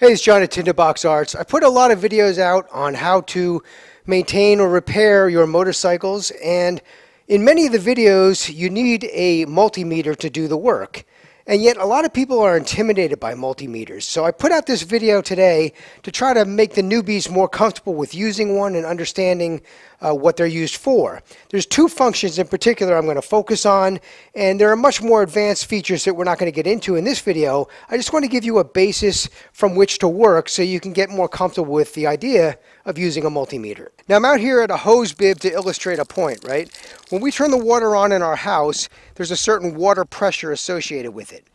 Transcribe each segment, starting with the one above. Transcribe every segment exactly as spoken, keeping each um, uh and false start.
Hey, it's John at Tinderbox Arts. I put a lot of videos out on how to maintain or repair your motorcycles, and in many of the videos you need a multimeter to do the work. And yet a lot of people are intimidated by multimeters. So I put out this video today to try to make the newbies more comfortable with using one and understanding uh, what they're used for. There's two functions in particular I'm going to focus on, and there are much more advanced features that we're not going to get into in this video. I just want to give you a basis from which to work so you can get more comfortable with the idea of using a multimeter. Now, I'm out here at a hose bib to illustrate a point, right? When we turn the water on in our house, there's a certain water pressure associated with it.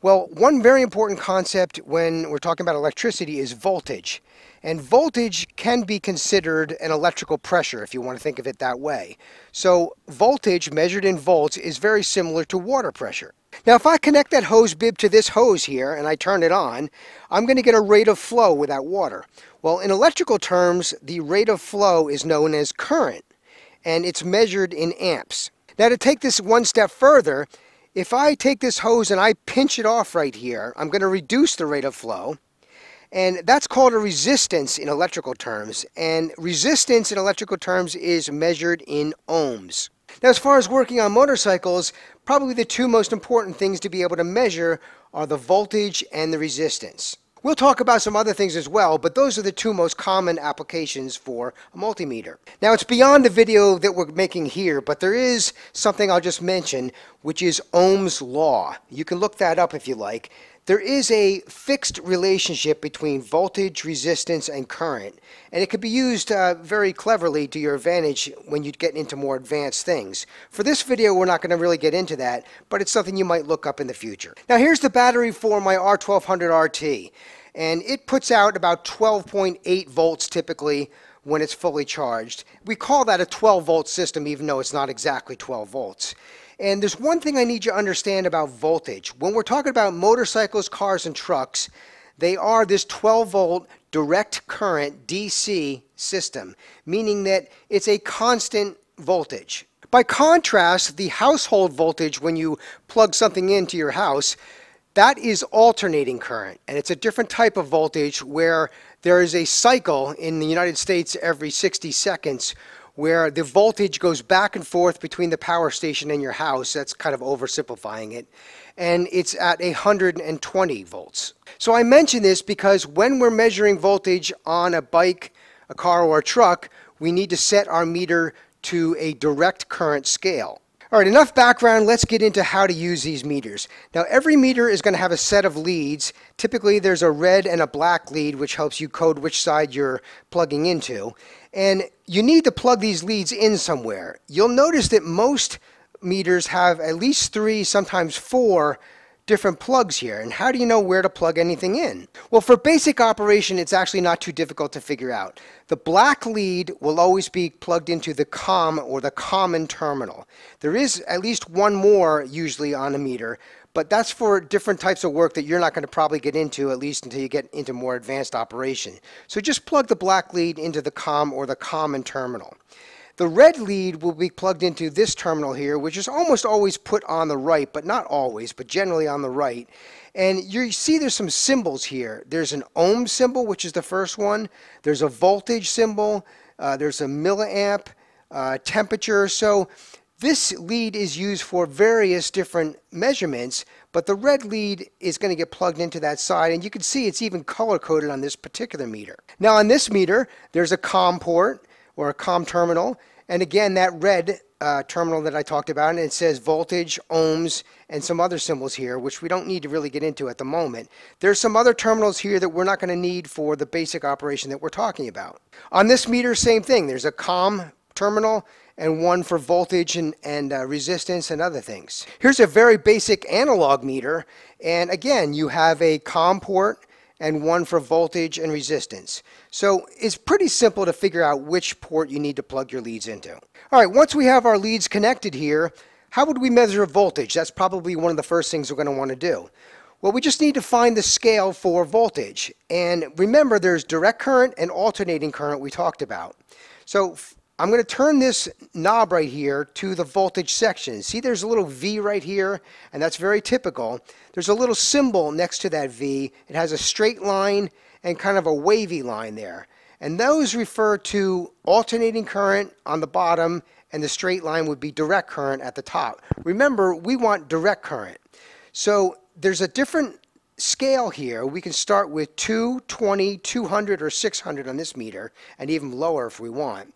Well, one very important concept when we're talking about electricity is voltage. And voltage can be considered an electrical pressure, if you want to think of it that way. So voltage measured in volts is very similar to water pressure. Now, if I connect that hose bib to this hose here and I turn it on, I'm going to get a rate of flow with that water. Well, in electrical terms, the rate of flow is known as current, and it's measured in amps. Now, to take this one step further, if I take this hose and I pinch it off right here, I'm going to reduce the rate of flow, and that's called a resistance in electrical terms, and resistance in electrical terms is measured in ohms. Now, as far as working on motorcycles, probably the two most important things to be able to measure are the voltage and the resistance. We'll talk about some other things as well, but those are the two most common applications for a multimeter. Now, it's beyond the video that we're making here, but there is something I'll just mention, which is Ohm's law. You can look that up if you like. There is a fixed relationship between voltage, resistance, and current, and it could be used uh, very cleverly to your advantage when you get into more advanced things. For this video, we're not going to really get into that, but it's something you might look up in the future. Now, here's the battery for my R twelve hundred R T, and it puts out about twelve point eight volts typically when it's fully charged. We call that a twelve volt system, even though it's not exactly twelve volts. And there's one thing I need you to understand about voltage. When we're talking about motorcycles, cars, and trucks, they are this twelve volt direct current D C system, meaning that it's a constant voltage. By contrast, the household voltage when you plug something into your house, that is alternating current, and it's a different type of voltage where there is a cycle in the United States every sixty seconds where the voltage goes back and forth between the power station and your house. That's kind of oversimplifying it. And it's at one hundred twenty volts. So I mention this because when we're measuring voltage on a bike, a car, or a truck, we need to set our meter to a direct current scale. All right, enough background. Let's get into how to use these meters. Now, every meter is going to have a set of leads. Typically, there's a red and a black lead, which helps you code which side you're plugging into. And you need to plug these leads in somewhere. You'll notice that most meters have at least three, sometimes four, different plugs here. And how do you know where to plug anything in? Well, for basic operation, it's actually not too difficult to figure out. The black lead will always be plugged into the COM, or the common terminal. There is at least one more usually on a meter, but that's for different types of work that you're not going to probably get into, at least until you get into more advanced operation. So just plug the black lead into the COM, or the common terminal. The red lead will be plugged into this terminal here, which is almost always put on the right, but not always, but generally on the right. And you see there's some symbols here. There's an ohm symbol, which is the first one. There's a voltage symbol. Uh, there's a milliamp, uh, temperature. So this lead is used for various different measurements, but the red lead is going to get plugged into that side, and you can see it's even color-coded on this particular meter. Now, on this meter, there's a COM port, or a COM terminal, and again that red uh, terminal that I talked about, and it says voltage, ohms, and some other symbols here which we don't need to really get into at the moment. There's some other terminals here that we're not going to need for the basic operation that we're talking about. On this meter, same thing. There's a COM terminal and one for voltage and, and uh, resistance and other things. Here's a very basic analog meter, and again you have a COM port and one for voltage and resistance. So it's pretty simple to figure out which port you need to plug your leads into. All right, once we have our leads connected here, how would we measure voltage? That's probably one of the first things we're going to want to do. Well, we just need to find the scale for voltage. And remember, there's direct current and alternating current we talked about. So I'm going to turn this knob right here to the voltage section. See, there's a little V right here, and that's very typical. There's a little symbol next to that V. It has a straight line and kind of a wavy line there. And those refer to alternating current on the bottom, and the straight line would be direct current at the top. Remember, we want direct current. So there's a different scale here. We can start with two, twenty, two hundred, or six hundred on this meter, and even lower if we want.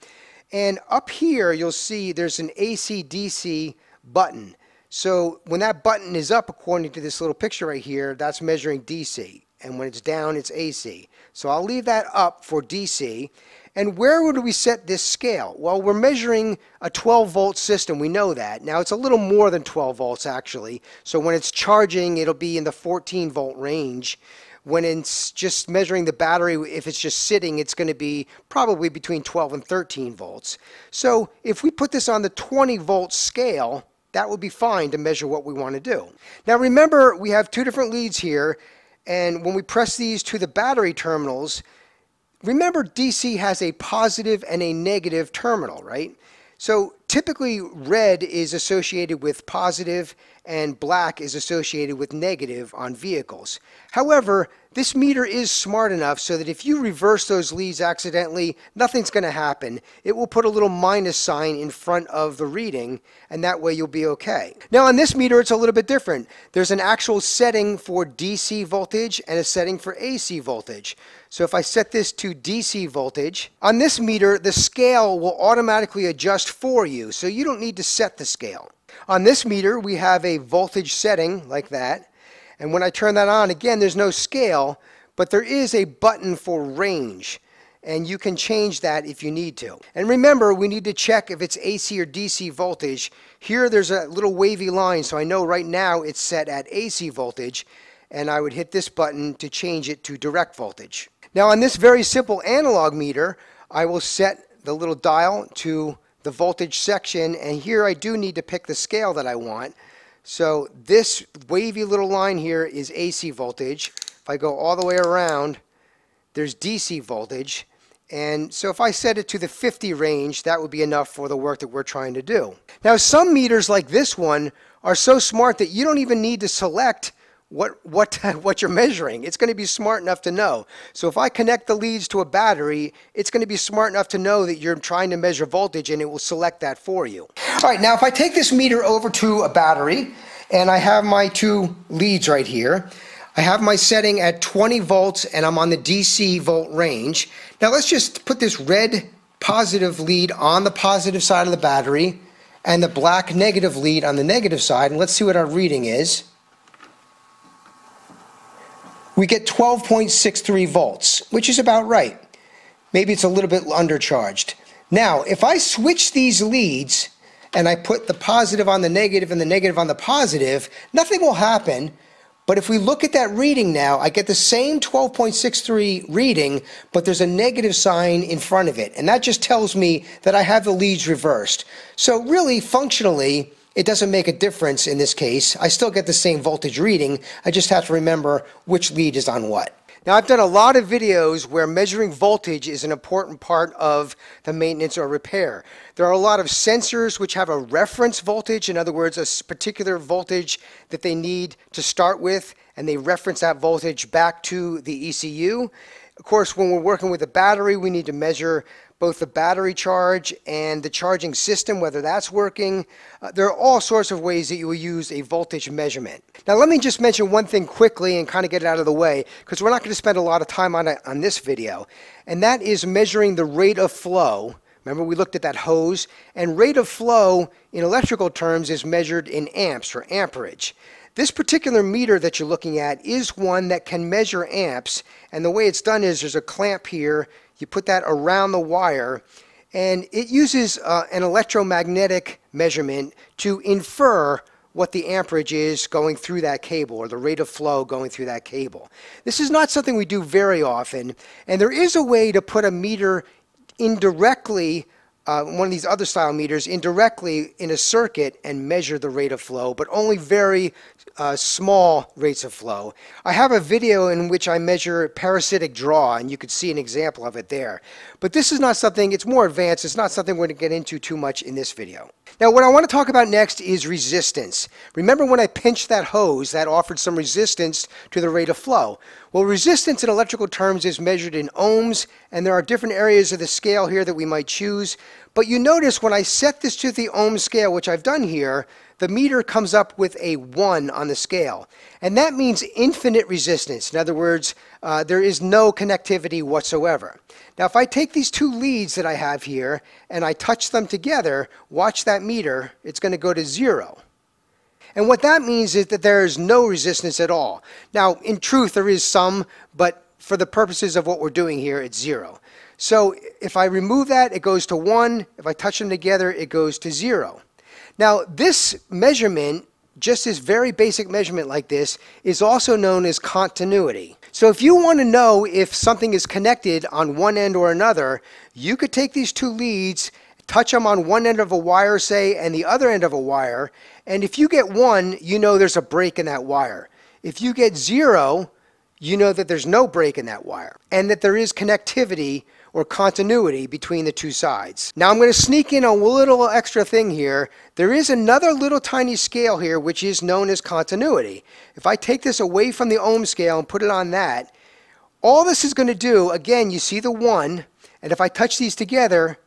And up here, you'll see there's an A C D C button. So when that button is up, according to this little picture right here, that's measuring D C. And when it's down, it's A C. So I'll leave that up for D C. And where would we set this scale? Well, we're measuring a twelve volt system. We know that. Now, it's a little more than twelve volts, actually. So when it's charging, it'll be in the fourteen volt range. When it's just measuring the battery, if it's just sitting, it's going to be probably between twelve and thirteen volts. So if we put this on the twenty volt scale, that would be fine to measure what we want to do. Now remember, we have two different leads here, and when we press these to the battery terminals, remember D C has a positive and a negative terminal, right? So typically red is associated with positive and black is associated with negative on vehicles. However, this meter is smart enough so that if you reverse those leads accidentally, nothing's going to happen. It will put a little minus sign in front of the reading, and that way you'll be okay. Now on this meter, it's a little bit different. There's an actual setting for D C voltage and a setting for A C voltage. So if I set this to D C voltage, on this meter, the scale will automatically adjust for you, so you don't need to set the scale. On this meter, we have a voltage setting like that. And when I turn that on, again, there's no scale, but there is a button for range. And you can change that if you need to. And remember, we need to check if it's A C or D C voltage. Here, there's a little wavy line, so I know right now it's set at A C voltage. And I would hit this button to change it to direct voltage. Now, on this very simple analog meter, I will set the little dial to the voltage section, and here I do need to pick the scale that I want. So this wavy little line here is A C voltage. If I go all the way around, there's D C voltage. And so if I set it to the fifty range, that would be enough for the work that we're trying to do. Now, some meters like this one are so smart that you don't even need to select what what what you're measuring. It's going to be smart enough to know. So if I connect the leads to a battery, it's going to be smart enough to know that you're trying to measure voltage, and it will select that for you. All right, now if I take this meter over to a battery, and I have my two leads right here, I have my setting at twenty volts, and I'm on the D C volt range. Now let's just put this red positive lead on the positive side of the battery, and the black negative lead on the negative side, and let's see what our reading is. We get twelve point six three volts, which is about right. Maybe it's a little bit undercharged. Now, if I switch these leads and I put the positive on the negative and the negative on the positive, nothing will happen. But if we look at that reading now, I get the same twelve point six three reading, but there's a negative sign in front of it. And that just tells me that I have the leads reversed. So really, functionally, it doesn't make a difference in this case. I still get the same voltage reading. I just have to remember which lead is on what. Now, I've done a lot of videos where measuring voltage is an important part of the maintenance or repair. There are a lot of sensors which have a reference voltage, in other words, a particular voltage that they need to start with, and they reference that voltage back to the E C U. Of course, when we're working with a battery, we need to measure both the battery charge and the charging system, whether that's working. Uh, there are all sorts of ways that you will use a voltage measurement. Now, let me just mention one thing quickly and kind of get it out of the way, because we're not going to spend a lot of time on it on this video, and that is measuring the rate of flow. Remember, we looked at that hose, and rate of flow in electrical terms is measured in amps or amperage. This particular meter that you're looking at is one that can measure amps, and the way it's done is there's a clamp here. You put that around the wire, and it uses uh, an electromagnetic measurement to infer what the amperage is going through that cable, or the rate of flow going through that cable. This is not something we do very often, and there is a way to put a meter indirectly uh, one of these other style meters indirectly in a circuit and measure the rate of flow, but only very uh, small rates of flow. I have a video in which I measure parasitic draw, and you could see an example of it there. But this is not something, it's more advanced, it's not something we're going to get into too much in this video. Now what I want to talk about next is resistance. Remember when I pinched that hose, that offered some resistance to the rate of flow. Well, resistance in electrical terms is measured in ohms, and there are different areas of the scale here that we might choose. But you notice when I set this to the ohm scale, which I've done here, the meter comes up with a one on the scale. And that means infinite resistance. In other words, uh, there is no connectivity whatsoever. Now, if I take these two leads that I have here and I touch them together, watch that meter, it's going to go to zero. And what that means is that there is no resistance at all. Now, in truth, there is some, but for the purposes of what we're doing here, it's zero. So if I remove that, it goes to one. If I touch them together, it goes to zero. Now, this measurement, just this very basic measurement like this, is also known as continuity. So if you want to know if something is connected on one end or another, you could take these two leads, touch them on one end of a wire, say, and the other end of a wire, and if you get one, you know there's a break in that wire. If you get zero, you know that there's no break in that wire, and that there is connectivity or continuity between the two sides. Now I'm going to sneak in a little extra thing here. There is another little tiny scale here which is known as continuity. If I take this away from the ohm scale and put it on that, all this is going to do, again, you see the one, and if I touch these together,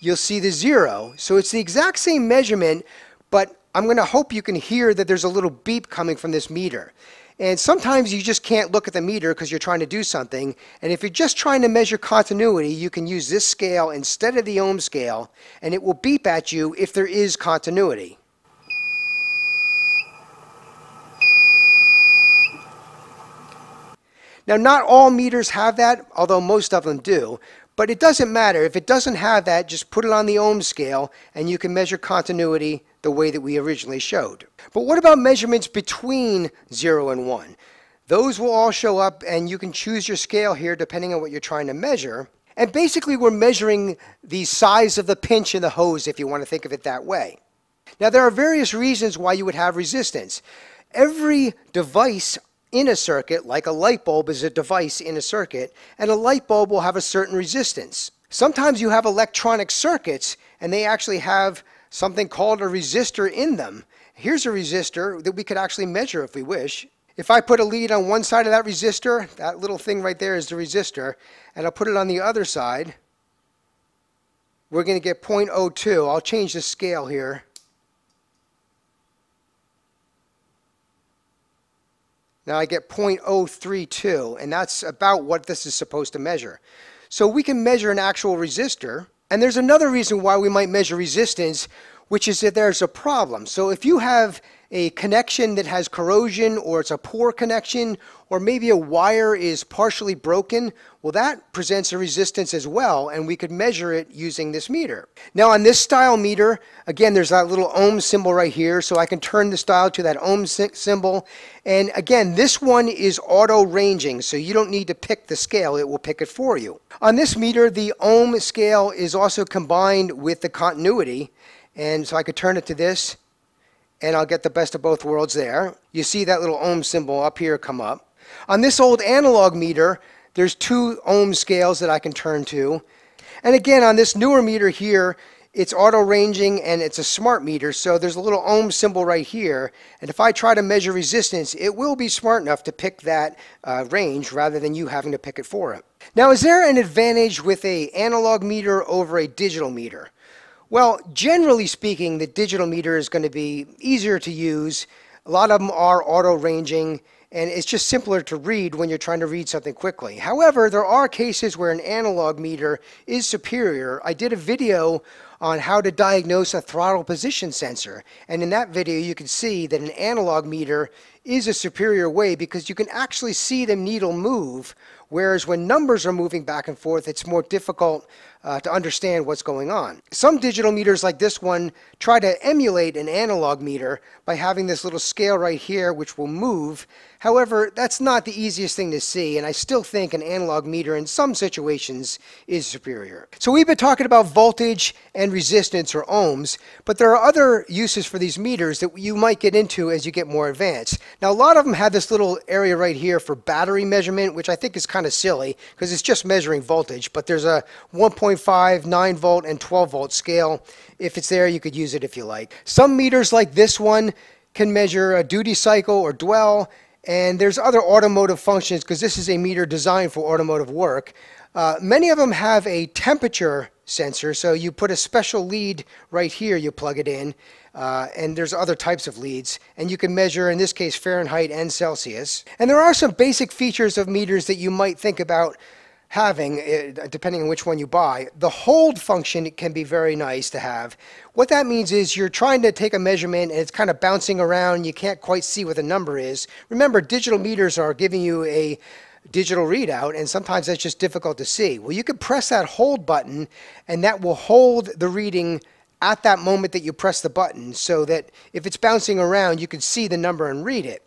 you'll see the zero. So it's the exact same measurement, but I'm going to hope you can hear that there's a little beep coming from this meter. And sometimes you just can't look at the meter because you're trying to do something. And if you're just trying to measure continuity, you can use this scale instead of the ohm scale, and it will beep at you if there is continuity. Now, not all meters have that, although most of them do. But it doesn't matter. If it doesn't have that, just put it on the ohm scale, and you can measure continuity the way that we originally showed. But what about measurements between zero and one? Those will all show up, and you can choose your scale here depending on what you're trying to measure. And basically we're measuring the size of the pinch in the hose, if you want to think of it that way. Now there are various reasons why you would have resistance. Every device in a circuit, like a light bulb is a device in a circuit, and a light bulb will have a certain resistance. Sometimes you have electronic circuits and they actually have something called a resistor in them. Here's a resistor that we could actually measure if we wish. If I put a lead on one side of that resistor, that little thing right there is the resistor, and I'll put it on the other side, we're going to get zero point zero two. I'll change the scale here. Now I get zero point zero three two, and that's about what this is supposed to measure. So we can measure an actual resistor. And there's another reason why we might measure resistance, which is that there's a problem. So if you have a connection that has corrosion, or it's a poor connection, or maybe a wire is partially broken, well, that presents a resistance as well, and we could measure it using this meter. Now on this style meter, again, there's that little ohm symbol right here, so I can turn the dial to that ohm symbol. And again, this one is auto-ranging, so you don't need to pick the scale, it will pick it for you. On this meter, the ohm scale is also combined with the continuity, and so I could turn it to this, and I'll get the best of both worlds there. You see that little ohm symbol up here come up. On this old analog meter, there's two ohm scales that I can turn to. And again, on this newer meter here, it's auto-ranging and it's a smart meter, so there's a little ohm symbol right here. And if I try to measure resistance, it will be smart enough to pick that uh, range rather than you having to pick it for it. Now, is there an advantage with an analog meter over a digital meter? Well, generally speaking, the digital meter is going to be easier to use. A lot of them are auto-ranging, and it's just simpler to read when you're trying to read something quickly. However, there are cases where an analog meter is superior. I did a video on how to diagnose a throttle position sensor, and in that video you can see that an analog meter is a superior way because you can actually see the needle move, whereas when numbers are moving back and forth, it's more difficult uh, to understand what's going on. Some digital meters like this one try to emulate an analog meter by having this little scale right here which will move. However, that's not the easiest thing to see, and I still think an analog meter in some situations is superior. So we've been talking about voltage and resistance, or ohms, but there are other uses for these meters that you might get into as you get more advanced. Now, a lot of them have this little area right here for battery measurement, which I think is kind of silly because it's just measuring voltage, but there's a one point five, nine volt, and twelve volt scale. If it's there, you could use it if you like. Some meters like this one can measure a duty cycle or dwell, and there's other automotive functions because this is a meter designed for automotive work. Uh, many of them have a temperature sensor, so you put a special lead right here, you plug it in, uh, and there's other types of leads, and you can measure, in this case, Fahrenheit and Celsius. And there are some basic features of meters that you might think about having, uh, depending on which one you buy. The hold function can be very nice to have. What that means is you're trying to take a measurement and it's kind of bouncing around, you can't quite see what the number is. Remember, digital meters are giving you a digital readout, and sometimes that's just difficult to see. Well, you can press that hold button, and that will hold the reading at that moment that you press the button, so that if it's bouncing around, you can see the number and read it.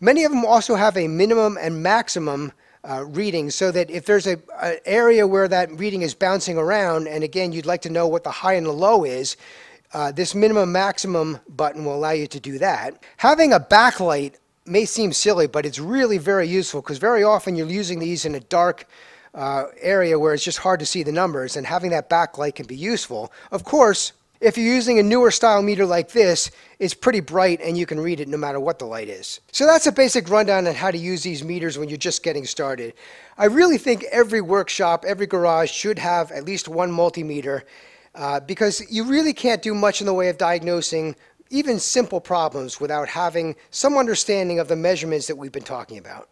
Many of them also have a minimum and maximum uh, reading, so that if there's a, an area where that reading is bouncing around, and again, you'd like to know what the high and the low is, uh, this minimum maximum button will allow you to do that. Having a backlight may seem silly, but it's really very useful because very often you're using these in a dark uh, area where it's just hard to see the numbers, and having that backlight can be useful. Of course, if you're using a newer style meter like this, it's pretty bright and you can read it no matter what the light is. So that's a basic rundown on how to use these meters when you're just getting started. I really think every workshop, every garage should have at least one multimeter uh, because you really can't do much in the way of diagnosing even simple problems without having some understanding of the measurements that we've been talking about.